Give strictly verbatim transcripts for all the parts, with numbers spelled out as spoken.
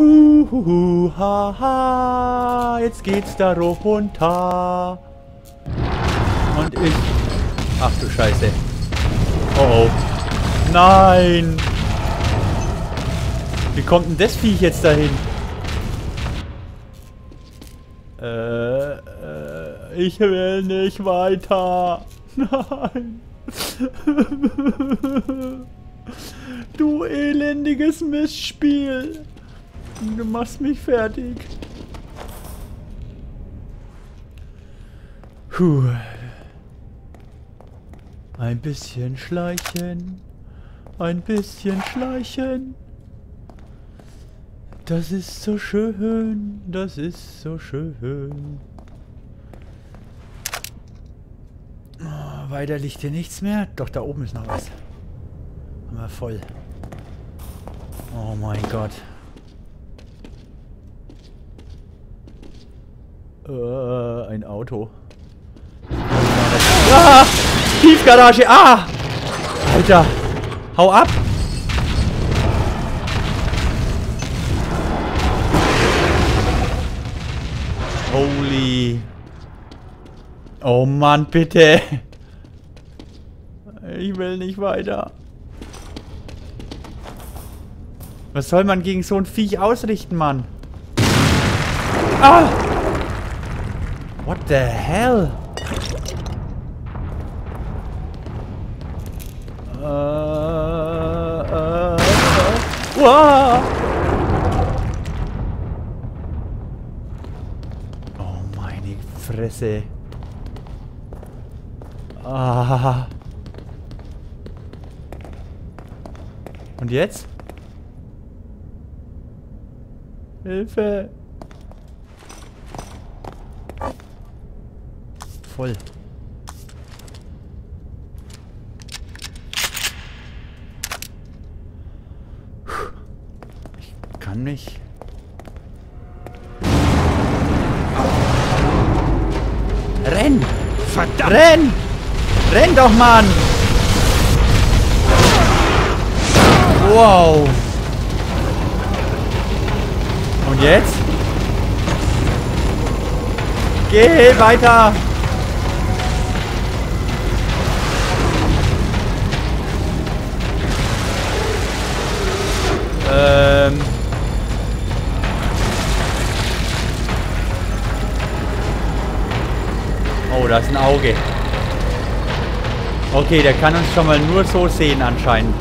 Huhuhu, haha, jetzt geht's da runter. Und ich... Ach du Scheiße. Oh oh. Nein! Wie kommt denn das Viech jetzt dahin? Äh, äh, ich will nicht weiter. Nein. Du elendiges Mistspiel. Du machst mich fertig. Puh. Ein bisschen schleichen. Ein bisschen schleichen. Das ist so schön. Das ist so schön. Oh, weiter liegt hier nichts mehr. Doch, da oben ist noch was. Haben wir voll. Oh mein Gott. Uh, ein Auto. Ah! Tiefgarage! Ah! Alter! Hau ab! Holy! Oh Mann, bitte! Ich will nicht weiter. Was soll man gegen so ein Viech ausrichten, Mann? Ah! What the hell? Uh, uh, uh. Wow. Oh meine Fresse. Ah. Und jetzt? Hilfe. Voll. Ich kann nicht. Renn! Verdammt! Renn! Renn doch, Mann! Wow! Und jetzt? Geh weiter! Ähm. Oh, da ist ein Auge. Okay, der kann uns schon mal nur so sehen anscheinend.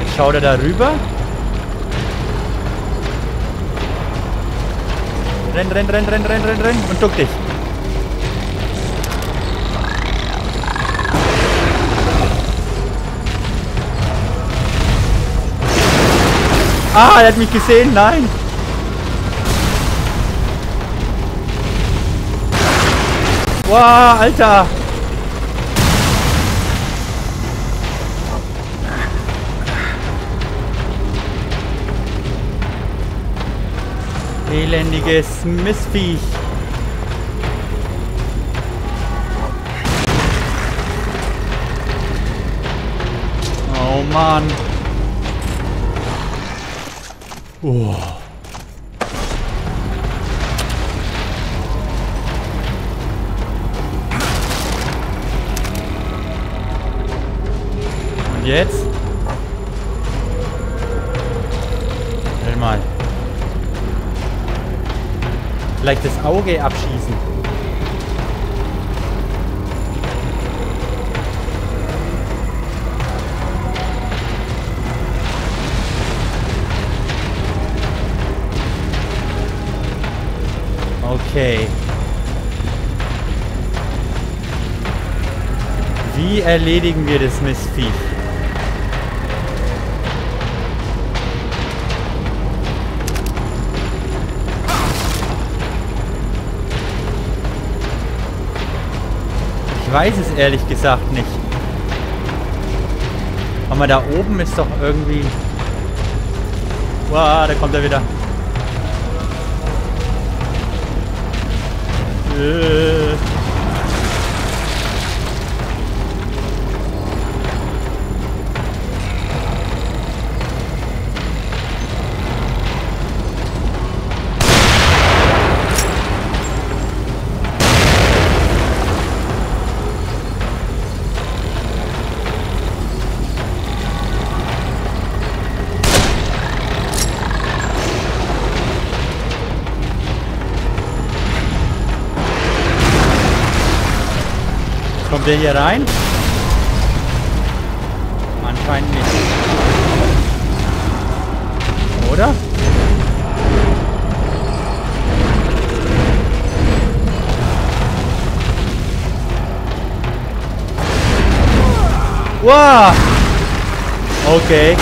Jetzt schaut er da rüber. Renn, renn, renn, renn, renn, renn, renn und duck dich. Ah, er hat mich gesehen, nein! Wow, Alter! Elendiges Mistviech! Oh Mann! Oh. Und jetzt? Schnell mal. Vielleicht das Auge abschießen. Okay. Wie erledigen wir das Mistvieh? Ich weiß es ehrlich gesagt nicht. Aber da oben ist doch irgendwie... Wow, da kommt er wieder. der hier rein? Anscheinend nicht. Oder? Wow! Okay.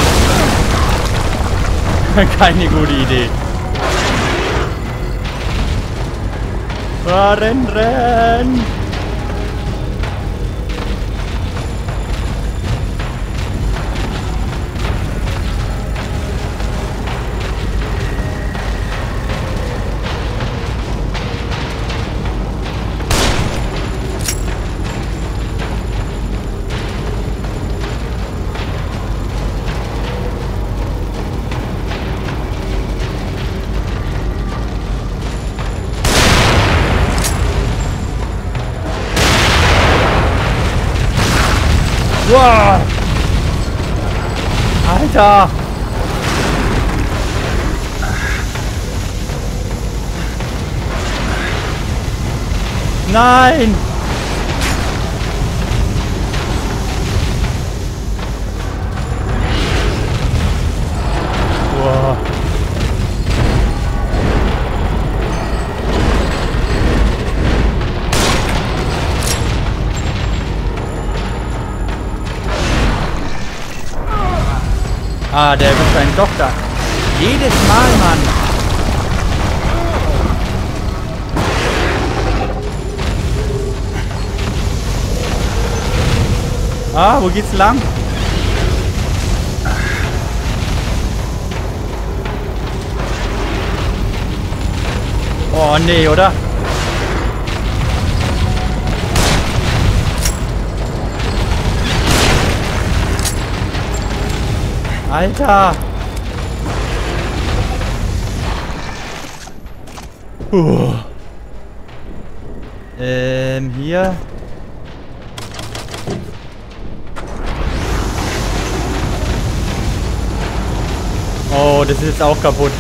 Keine gute Idee. Renn, renn! Wow. Alter! Nein! Wow. Ah, der wird sein Doktor. Jedes Mal, Mann. Ah, wo geht's lang? Oh, nee, oder? Alter! Uh. Ähm, hier. Oh, das ist jetzt auch kaputt.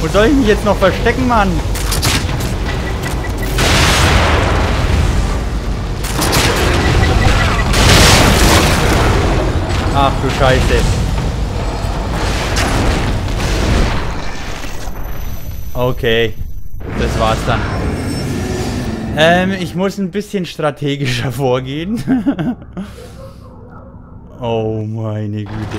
Wo soll ich mich jetzt noch verstecken, Mann? Ach du Scheiße. Okay, das war's dann. Ähm, ich muss ein bisschen strategischer vorgehen. Oh meine Güte.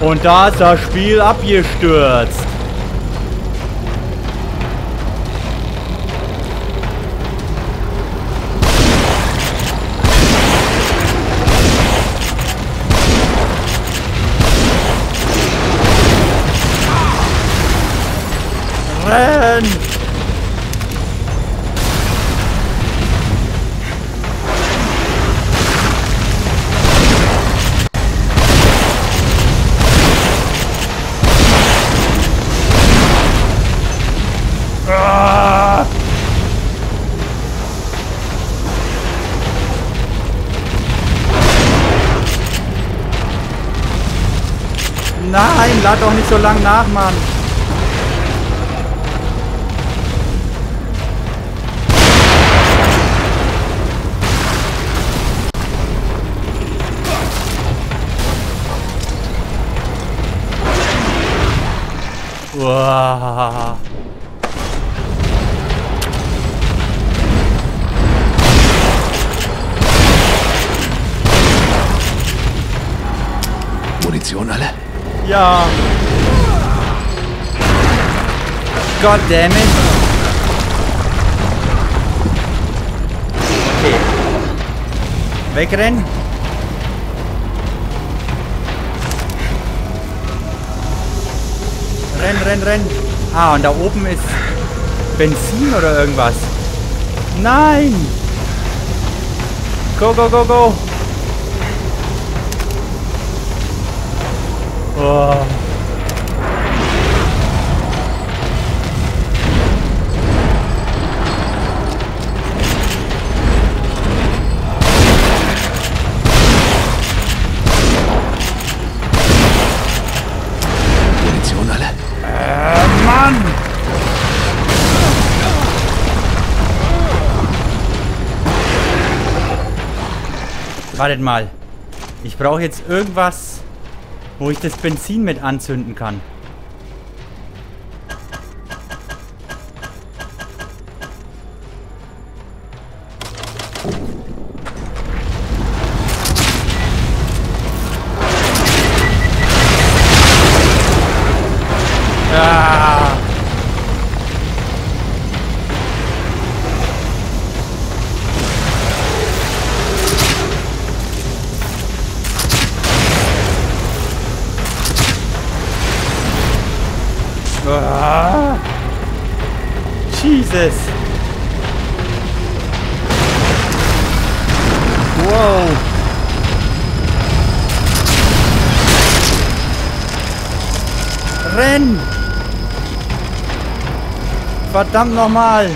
Und da ist das Spiel abgestürzt. Ah! Nein, lad doch nicht so lang nach, Mann. Wow. Munition alle? Ja. God damn it. Okay. Wegrennen. Renn, renn, renn. Ah, und da oben ist Benzin oder irgendwas. Nein! Go, go, go, go! Oh. Wartet mal. Ich brauche jetzt irgendwas, wo ich das Benzin mit anzünden kann. Jesus. Wow. Renn. Verdammt nochmal.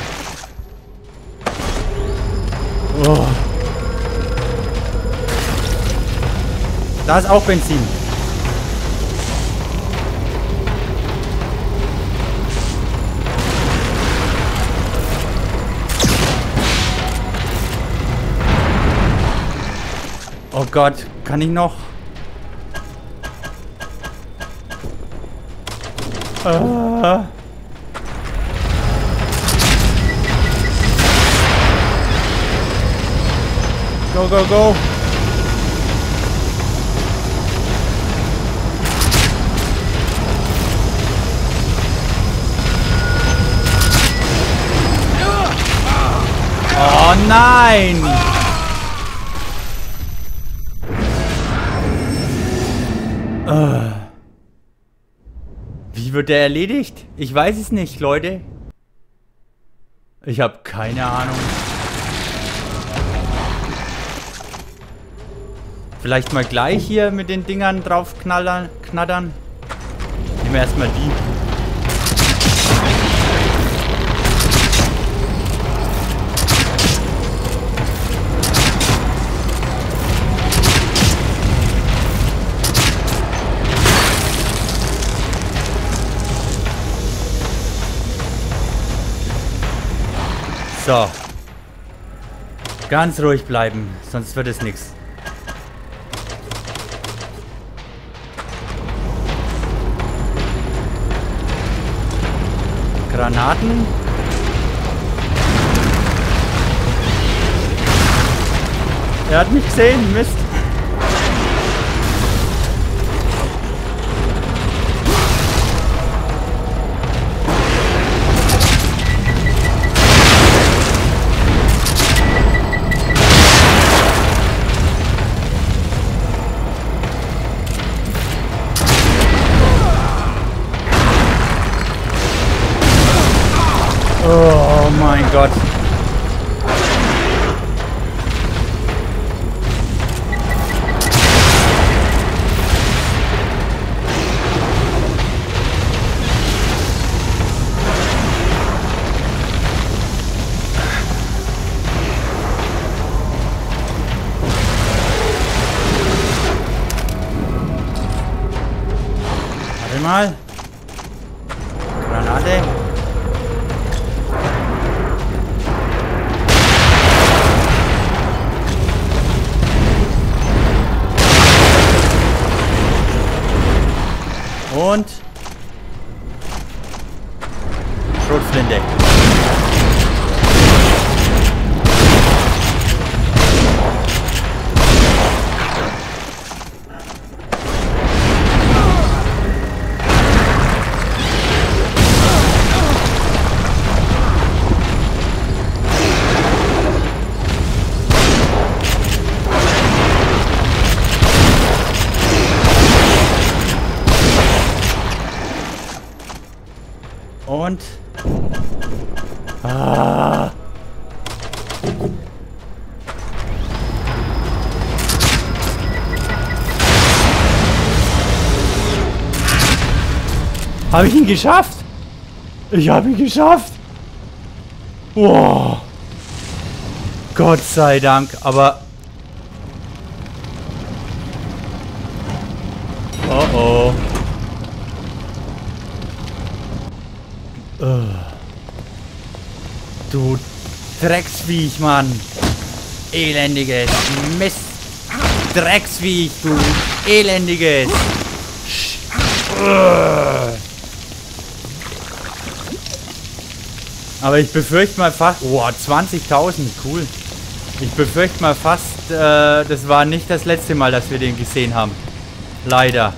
Oh. Da ist auch Benzin. Oh Gott, kann ich noch? Ah. Go, go, go! Oh nein! Wie wird der erledigt? Ich weiß es nicht, Leute. Ich habe keine Ahnung. Vielleicht mal gleich hier mit den Dingern drauf knallern, knattern. Nehmen wir erstmal die. So. Ganz ruhig bleiben, sonst wird es nichts. Granaten. Er hat mich gesehen, Mist. Oh mein Gott. Warte mal. Granate. Und Schrotflinte. Und ah. Habe ich ihn geschafft? Ich habe ihn geschafft. Wow. Gott sei Dank, aber oh oh. Uh. Du Drecksviech, Mann. Elendiges Mist. Drecksviech, du elendiges. Aber ich befürchte mal fast... Wow, zwanzigtausend, cool. Ich befürchte mal fast, äh, das war nicht das letzte Mal, dass wir den gesehen haben. Leider.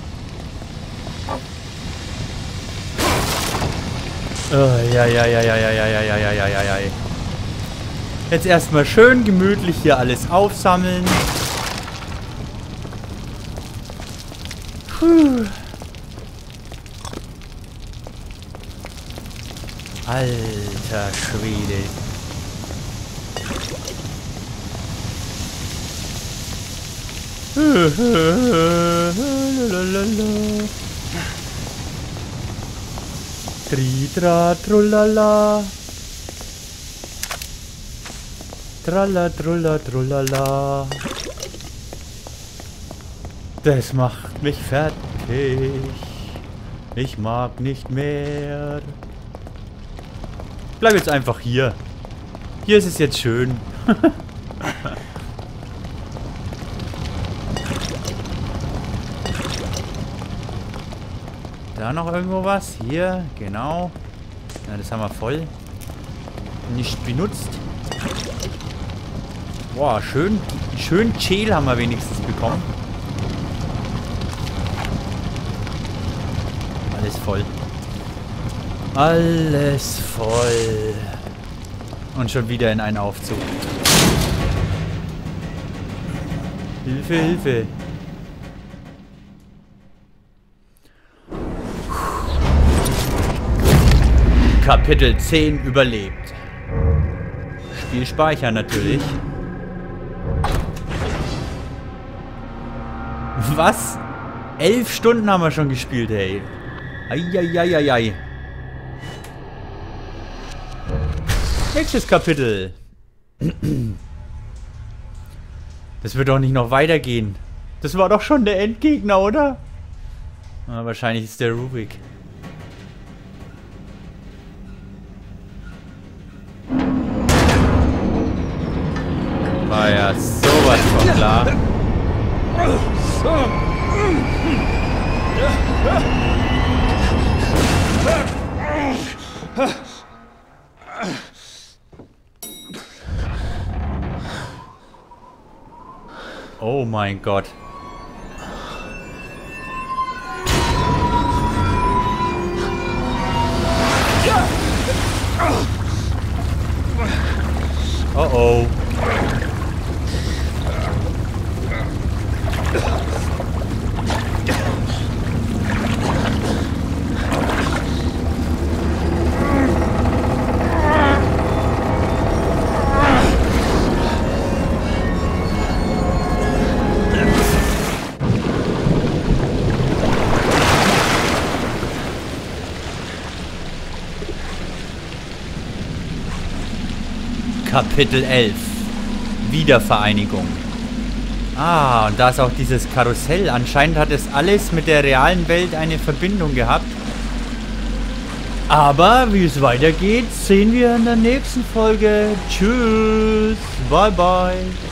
Oh, ja, ja, ja, ja, ja, ja, ja, ja, ja, ja, ja, ja. Jetzt erstmal schön gemütlich hier alles aufsammeln. Puh. Alter Schwede. Tritra trulala. Tralla trulla trulala. Das macht mich fertig. Ich mag nicht mehr. Bleib jetzt einfach hier. Hier ist es jetzt schön. Da noch irgendwo was? Hier, genau. Ja, das haben wir voll. Nicht benutzt. Boah, schön. Schön Chill haben wir wenigstens bekommen. Alles voll. Alles voll. Und schon wieder in einen Aufzug. Hilfe, Hilfe. Kapitel zehn überlebt. Spiel speichern natürlich. Was? Elf Stunden haben wir schon gespielt, ey. Eieieiei. Nächstes Kapitel. Das wird doch nicht noch weitergehen. Das war doch schon der Endgegner, oder? Ja, wahrscheinlich ist der Rubik. War ja sowas von klar. Oh mein Gott. Oh oh. Kapitel elf. Wiedervereinigung. Ah, und da ist auch dieses Karussell. Anscheinend hat es alles mit der realen Welt eine Verbindung gehabt. Aber wie es weitergeht, sehen wir in der nächsten Folge. Tschüss. Bye, bye.